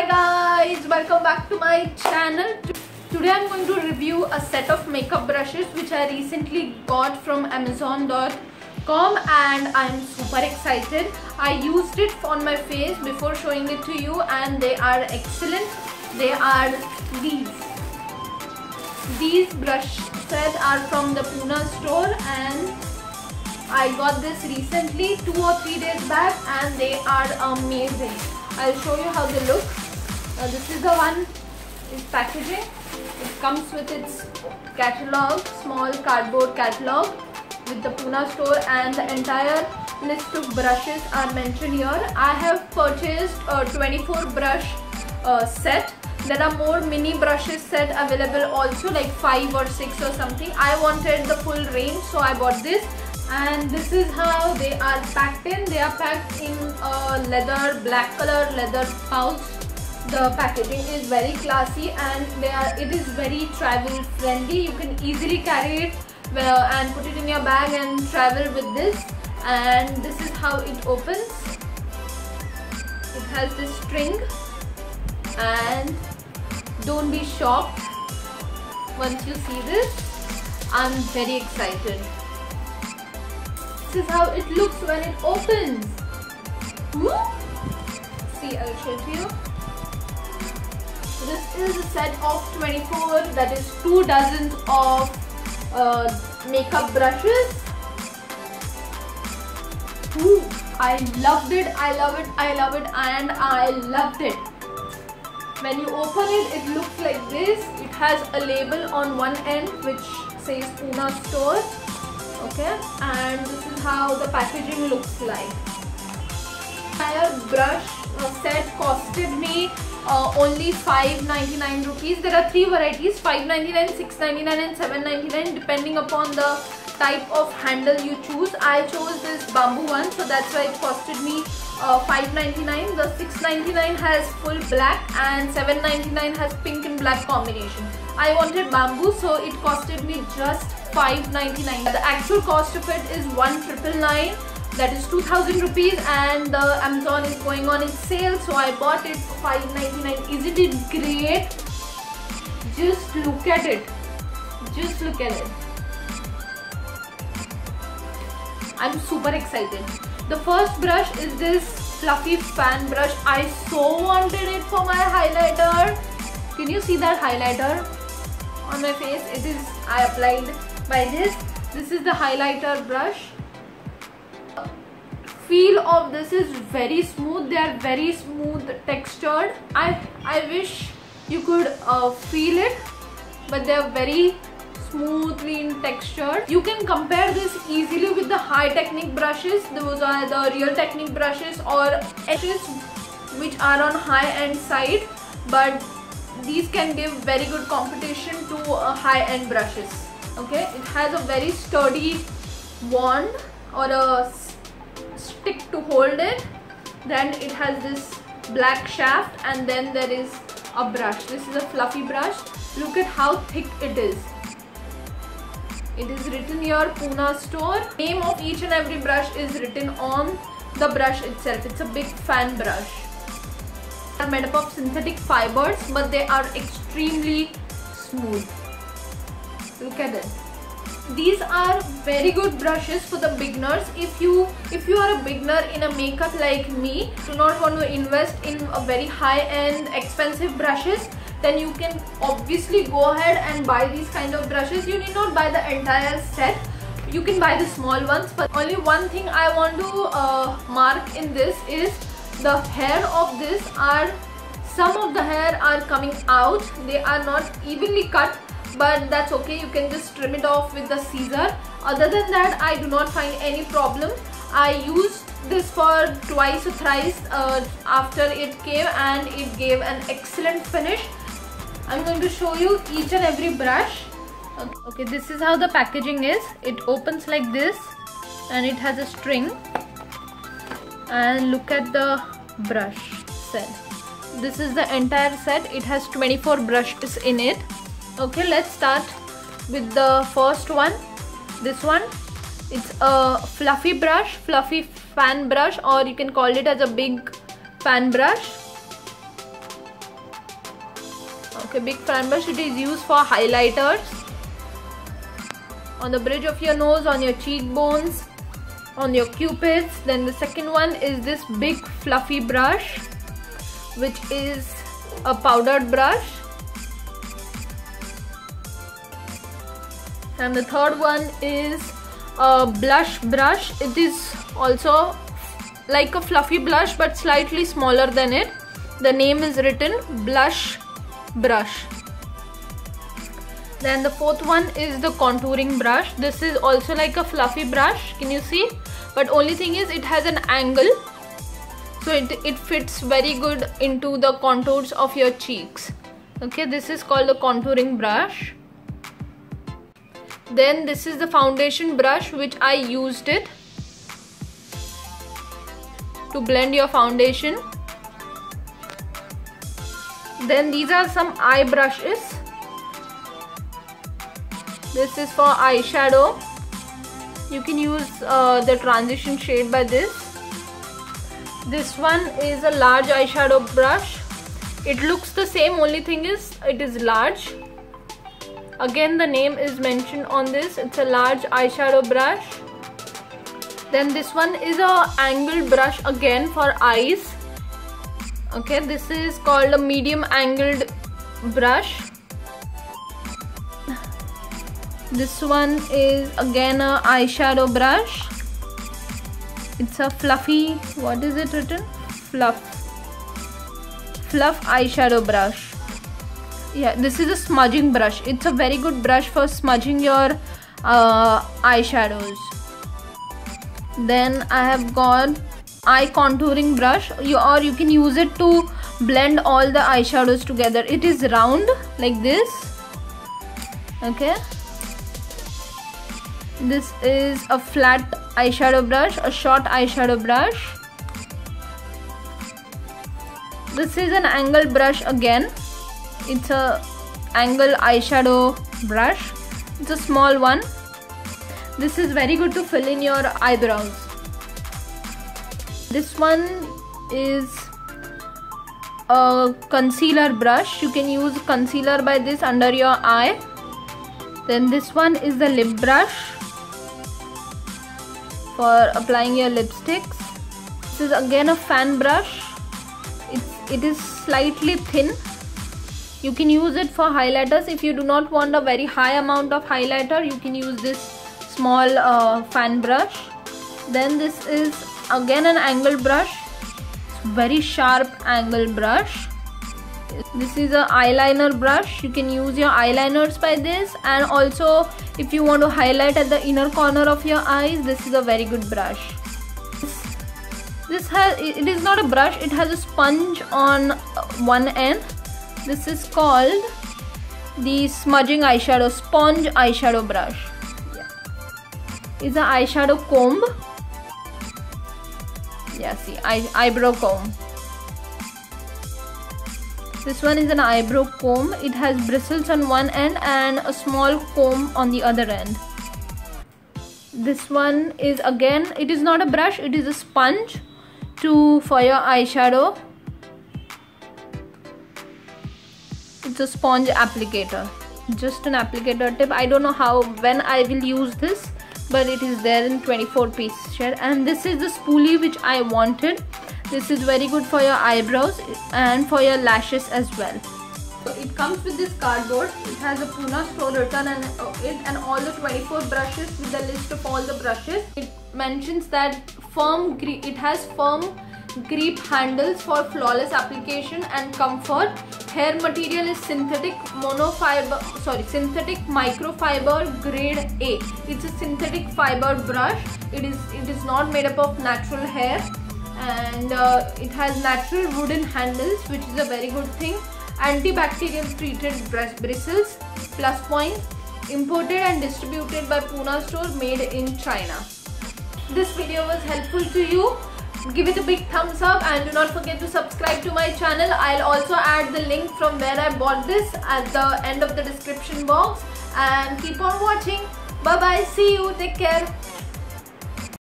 Hi guys, welcome back to my channel. Today I'm going to review a set of makeup brushes which I recently got from amazon.com and I'm super excited. I used it on my face before showing it to you and they are excellent. They are these brush sets are from the Puna store and I got this recently 2 or 3 days back and they are amazing. I'll show you how they look. This is the one, it's packaging. It comes with its catalog, small cardboard catalog with the Puna store, and the entire list of brushes are mentioned here. I have purchased a 24 brush set. There are more mini brushes set available also, like 5 or 6 or something. I wanted the full range, so I bought this. And this is how they are packed in. They are packed in a leather, black color leather pouch. The packaging is very classy and it is very travel friendly. You can easily carry it and put it in your bag and travel with this. And this is how it opens. It has this string. And don't be shocked once you see this. I'm very excited. This is how it looks when it opens. Woo! See, I'll show it to you. This is a set of 24, that is 2 dozens of makeup brushes. Woo! I loved it, I love it, I love it, and I loved it. When you open it, it looks like this. It has a label on one end which says Puna Store. Okay, and this is how the packaging looks like. Entire brush set costed me only 599 rupees. There are 3 varieties: 599, 699, and 799, depending upon the type of handle you choose. I chose this bamboo one, so that's why it costed me 599. The 699 has full black, and 799 has pink and black combination. I wanted bamboo, so it costed me just 599. The actual cost of it is 1999, that is 2000 rupees, and the Amazon is going on its sale, so I bought it for 599. Isn't it great? Just look at it. Just look at it. I'm super excited. The first brush is this fluffy fan brush. I so wanted it for my highlighter. Can you see that highlighter on my face? It is, I applied by this. This is the highlighter brush. Feel of this is very smooth. They are very smooth textured. I wish you could feel it, but they are very smoothly in texture. You can compare this easily with the high technique brushes. Those are the real technique brushes or edges which are on high end side, but these can give very good competition to high end brushes. Okay, it has a very sturdy wand or a stick to hold it. Then it has this black shaft, and then there is a brush. This is a fluffy brush. Look at how thick it is. It is written here Puna Store. Name of each and every brush is written on the brush itself. It's a big fan brush. They are made up of synthetic fibers, but they are extremely smooth. Look at it. These are very good brushes for the beginners. If you are a beginner in a makeup like me, do not want to invest in a very high-end expensive brushes, then you can obviously go ahead and buy these kind of brushes. You need not buy the entire set. You can buy the small ones, but only one thing I want to mark in this is the hair of this are, some of the hair are coming out. They are not evenly cut, but that's okay. You can just trim it off with the scissor. Other than that, I do not find any problem. I used this for twice or thrice after it came, and it gave an excellent finish. I'm going to show you each and every brush. Okay, this is how the packaging is. It opens like this and it has a string. And look at the brush set. This is the entire set. It has 24 brushes in it. Okay, let's start with the first one. This one. It's a fluffy brush, fluffy fan brush, or you can call it as a big fan brush. Okay, big fan brush, it is used for highlighters on the bridge of your nose, on your cheekbones, on your cupids. Then the second one is this big fluffy brush, which is a powdered brush. And the third one is a blush brush. It is also like a fluffy blush but slightly smaller than it. The name is written blush brush. Then the fourth one is the contouring brush. This is also like a fluffy brush, can you see? But only thing is it has an angle, so it fits very good into the contours of your cheeks. Okay, this is called the contouring brush. Then this is the foundation brush, which I used it to blend your foundation. Then these are some eye brushes. This is for eyeshadow. You can use the transition shade by this. This one is a large eyeshadow brush. It looks the same, only thing is it is large. Again, the name is mentioned on this. It's a large eyeshadow brush. Then this one is a angled brush again for eyes. Okay, this is called a medium angled brush. This one is again a eyeshadow brush. It's a fluffy, what is it written? Fluff. Fluff eyeshadow brush. Yeah, this is a smudging brush. It's a very good brush for smudging your eyeshadows. Then I have got eye contouring brush. You can use it to blend all the eyeshadows together. It is round like this. Okay. This is a flat eyeshadow brush, a short eyeshadow brush. This is an angle brush again. It's a angle eyeshadow brush. It's a small one. This is very good to fill in your eyebrows. This one is a concealer brush. You can use concealer by this under your eye. Then this one is the lip brush for applying your lipsticks. This is again a fan brush. It is slightly thin. You can use it for highlighters. If you do not want a very high amount of highlighter, you can use this small fan brush. Then this is again an angle brush. It's very sharp angle brush. This is an eyeliner brush. You can use your eyeliners by this, and also if you want to highlight at the inner corner of your eyes, this is a very good brush. It is not a brush, it has a sponge on one end. This is called the smudging eyeshadow, sponge eyeshadow brush. Yeah. It's an eyeshadow comb. Yeah, see, eyebrow comb. This one is an eyebrow comb. It has bristles on one end and a small comb on the other end. This one is again, it is not a brush, it is a sponge for your eyeshadow. It's a sponge applicator, just an applicator tip. I don't know when I will use this, but it is there in 24-piece set. And this is the spoolie which I wanted. This is very good for your eyebrows and for your lashes as well. So it comes with this cardboard. It has a Puna Store written on it and all the 24 brushes with the list of all the brushes. It mentions that it has firm grip handles for flawless application and comfort. Hair material is synthetic synthetic microfiber grade A. It's a synthetic fiber brush. It is not made up of natural hair, and it has natural wooden handles, which is a very good thing. Antibacterial treated bristles. Plus point. Imported and distributed by Puna Store, made in China. This video was helpful to you. Give it a big thumbs up and do not forget to subscribe to my channel. I'll also add the link from where I bought this at the end of the description box. And keep on watching. Bye bye. See you. Take care.